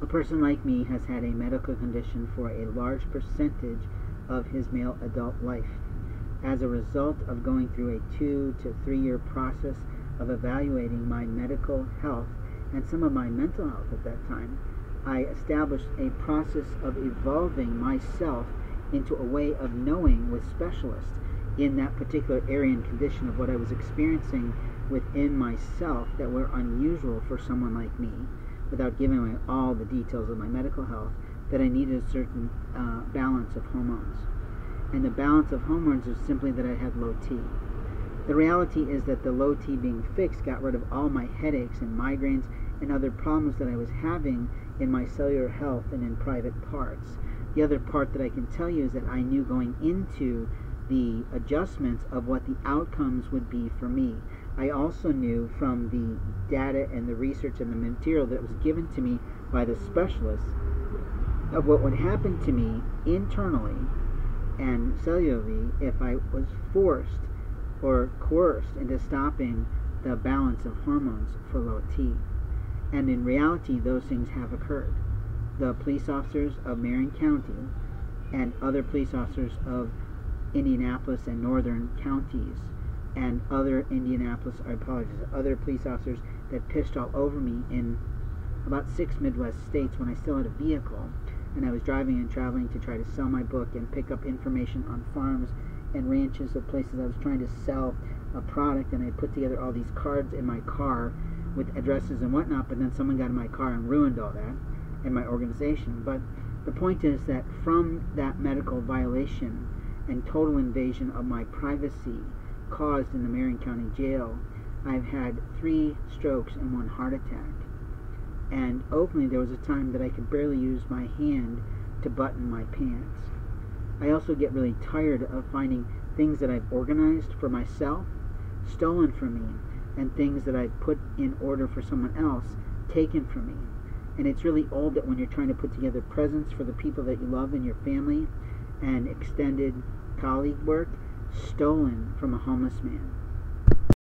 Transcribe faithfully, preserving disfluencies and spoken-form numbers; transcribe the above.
A person like me has had a medical condition for a large percentage of his male adult life. As a result of going through a two to three year process of evaluating my medical health and some of my mental health at that time, I established a process of evolving myself into a way of knowing with specialists in that particular area and condition of what I was experiencing within myself that were unusual for someone like me, without giving away all the details of my medical health, that I needed a certain uh, balance of hormones. And the balance of hormones is simply that I had low T. The reality is that the low T being fixed got rid of all my headaches and migraines and other problems that I was having in my cellular health and in private parts. The other part that I can tell you is that I knew going into the adjustments of what the outcomes would be for me. I also knew from the data and the research and the material that was given to me by the specialists of what would happen to me internally and cellularly if I was forced or coerced into stopping the balance of hormones for low T. And in reality, those things have occurred. The police officers of Marion County and other police officers of Indianapolis and northern counties and other Indianapolis, I apologize, other police officers that pissed all over me in about six Midwest states when I still had a vehicle and I was driving and traveling to try to sell my book and pick up information on farms and ranches of places I was trying to sell a product, and I put together all these cards in my car with addresses and whatnot, but then someone got in my car and ruined all that and my organization. But the point is that from that medical violation and total invasion of my privacy caused in the Marion County Jail, I've had three strokes and one heart attack. And openly, there was a time that I could barely use my hand to button my pants. I also get really tired of finding things that I've organized for myself stolen from me, and things that I've put in order for someone else taken from me. And it's really old that when you're trying to put together presents for the people that you love in your family and extended colleague work, stolen from a homeless man.